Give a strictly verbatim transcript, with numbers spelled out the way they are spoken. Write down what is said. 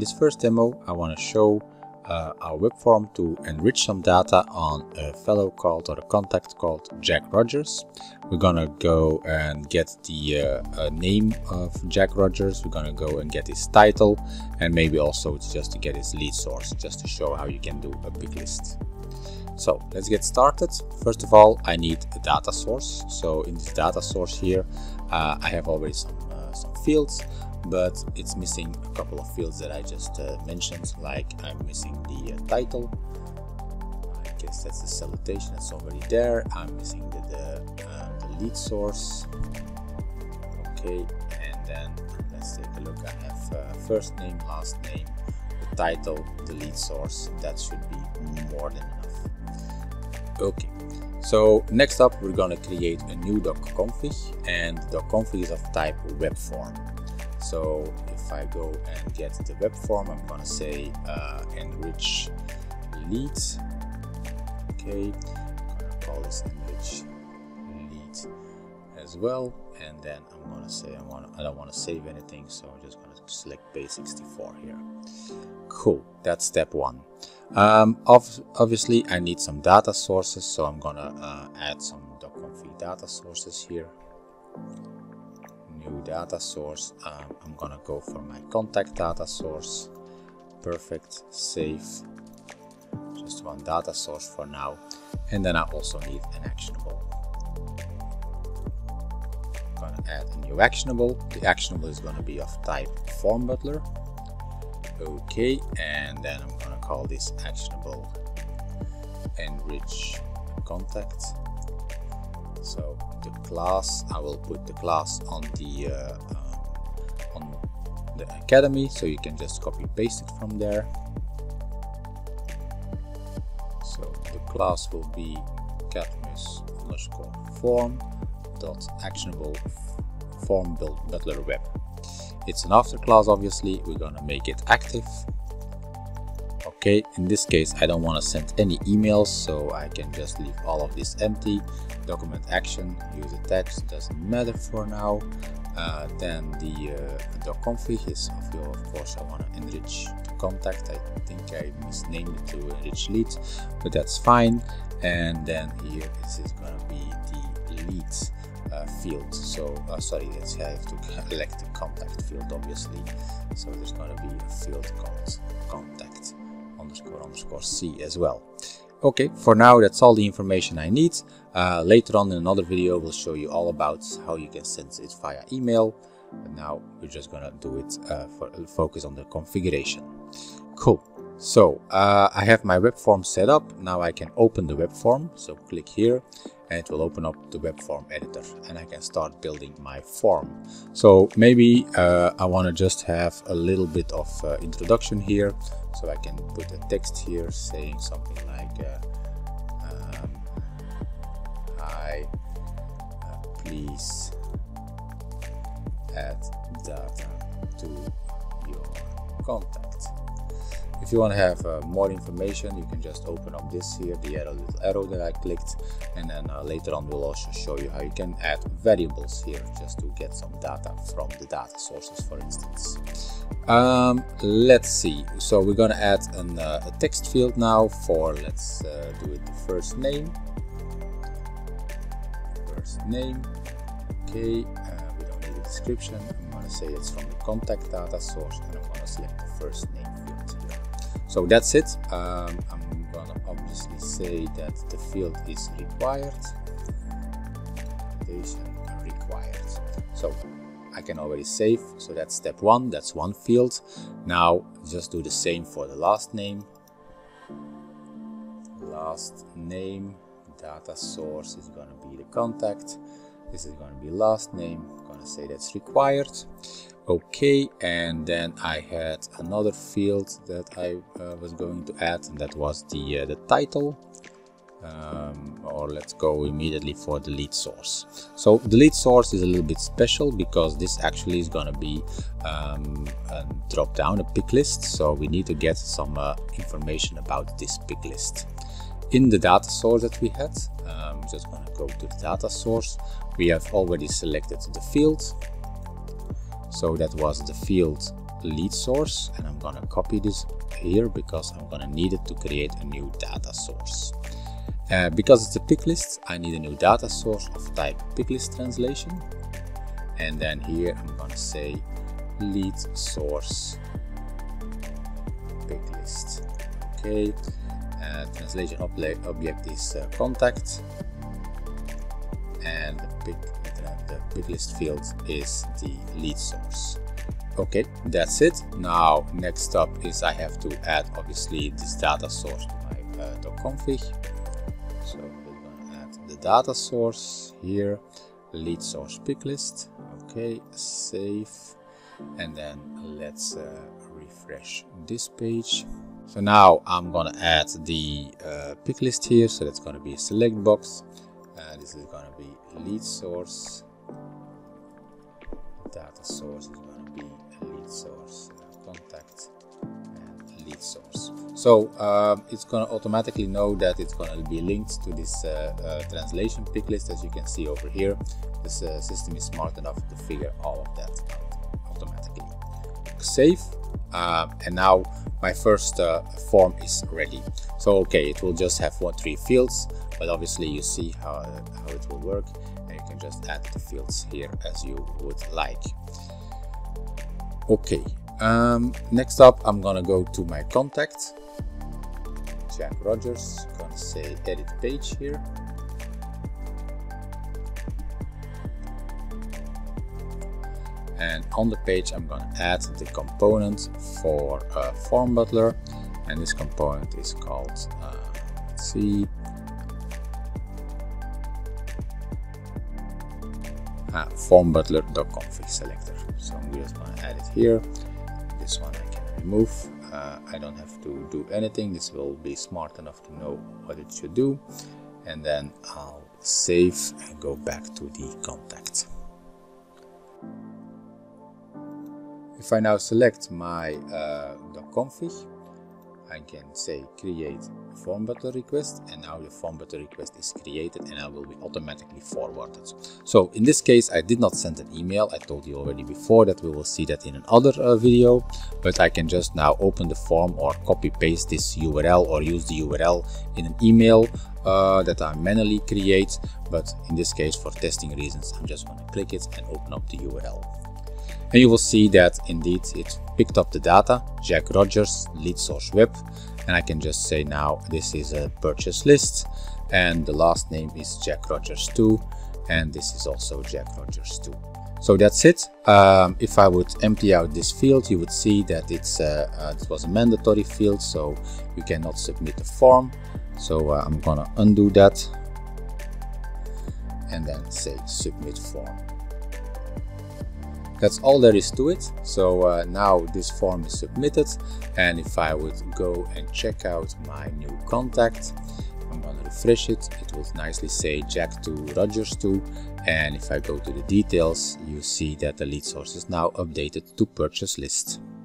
this first demo, I want to show uh, our web form to enrich some data on a fellow called, or a contact called, Jack Rogers. We're gonna go and get the uh, uh, name of Jack Rogers. We're gonna go and get his title, and maybe also it's just to get his lead source, just to show how you can do a picklist. So let's get started. First of all, I need a data source. So in this data source here, uh, I have already some, uh, some fields, but it's missing a couple of fields that I just uh, mentioned, like I'm missing the uh, title. I guess that's the salutation, that's already there. I'm missing the, the, uh, the lead source. Okay, and then let's take a look. I have uh, first name, last name, the title, the lead source. That should be more than enough. Okay, so next up we're gonna create a new doc config, and doc config is of type web form. So if I go and get the web form, I'm gonna say uh, enrich lead. Okay, I'm gonna call this enrich lead as well, and then I'm gonna say I want I don't want to save anything, so I'm just gonna select base sixty-four here. Cool, that's step one. Um, obviously I need some data sources, so I'm gonna uh, add some doc config data sources here. New data source. Um, I'm gonna go for my contact data source. Perfect. Save. Just one data source for now, and then I also need an actionable. I'm gonna add a new actionable. The actionable is gonna be of type Form Butler. Okay, and then I'm gonna call this actionable enrich contact. So the class, I will put the class on the uh, um, on the academy, so you can just copy paste it from there. So the class will be cadmus underscore form dot actionable form build butler web. It's an afterclass, obviously. We're gonna make it active. Okay, in this case I don't want to send any emails, so I can just leave all of this empty. Document action, use a text, doesn't matter for now. Uh, then the uh, doc config is, of, your, of course, I want to enrich contact. I think I misnamed it to enrich lead, but that's fine. And then here this is going to be the leads Uh, field. So uh, sorry, let's have to elect the contact field, obviously. So there's going to be a field called contact underscore underscore C as well. Okay, for now that's all the information I need. Uh, later on in another video we'll show you all about how you can send it via email, but now we're just going to do it uh, for focus on the configuration. Cool. So uh, I have my web form set up. Now I can open the web form. So click here and it will open up the web form editor, and I can start building my form. So maybe uh, I want to just have a little bit of uh, introduction here. So I can put a text here saying something like, uh, um, hi, uh, please add data to your contact. If you want to have uh, more information, you can just open up this here, the arrow, little arrow that I clicked, and then uh, later on we'll also show you how you can add variables here, just to get some data from the data sources, for instance. Um, let's see. So we're gonna add an, uh, a text field now for, let's uh, do it, the first name. First name. Okay. Uh, we don't need a description. I'm gonna say it's from the contact data source, and I'm gonna select the first name field here. So that's it. Um, I'm gonna obviously say that the field is required. Required. So I can already save. So that's step one. That's one field. Now just do the same for the last name. Last name. Data source is gonna be the contact. This is gonna be last name. I'm gonna say that's required. Okay, and then I had another field that I uh, was going to add, and that was the uh, the title. Um, or let's go immediately for the lead source. So the lead source is a little bit special, because this actually is going to be um, a drop down, a pick list. So we need to get some uh, information about this pick list. In the data source that we had, I'm just going to go to the data source. We have already selected the field. So that was the field lead source, and I'm gonna copy this here because I'm gonna need it to create a new data source. Uh, because it's a picklist, I need a new data source of type picklist translation, and then here I'm gonna say lead source picklist. Okay, uh, translation object is uh, contact, and the pick the picklist field is the lead source. Okay, that's it. Now next up is I have to add obviously this data source to my uh, .config. So we're gonna add the data source here, lead source picklist. Okay, save, and then let's uh, refresh this page. So now I'm gonna add the uh, picklist here, so that's gonna be a select box. Uh, this is gonna be lead source. Data source is gonna be lead source uh, contact and lead source. So uh, it's gonna automatically know that it's gonna be linked to this uh, uh, translation pick list, as you can see over here. This uh, system is smart enough to figure all of that out automatically. Save, uh, and now my first uh, form is ready. So okay, it will just have one three fields, but obviously you see how uh, how it will work. You can just add the fields here as you would like. Okay, um, next up I'm gonna go to my contact, Jack Rogers, gonna say edit page here. And on the page I'm gonna add the component for uh, Form Butler, and this component is called, uh, let's see, Uh, Form Butler.config selector. So I'm just going to add it here. This one I can remove. Uh, I don't have to do anything. This will be smart enough to know what it should do. And then I'll save and go back to the contact. If I now select my uh, .config, I can say create form butler request, and now the form butler request is created and I will be automatically forwarded. So in this case I did not send an email. I told you already before that we will see that in another uh, video, but I can just now open the form or copy paste this U R L or use the U R L in an email uh, that I manually create, but in this case for testing reasons I'm just going to click it and open up the U R L. And you will see that indeed it picked up the data, Jack Rogers, lead source web, and I can just say now this is a purchase list, and the last name is Jack Rogers two, and this is also Jack Rogers two. So that's it. Um, if I would empty out this field, you would see that it's uh, uh, it was a mandatory field, so you cannot submit a form. So uh, I'm gonna undo that and then say submit form. That's all there is to it. So uh, now this form is submitted, and if I would go and check out my new contact, I'm gonna refresh it, it will nicely say Jack to Rogers two, and if I go to the details, you see that the lead source is now updated to purchase list.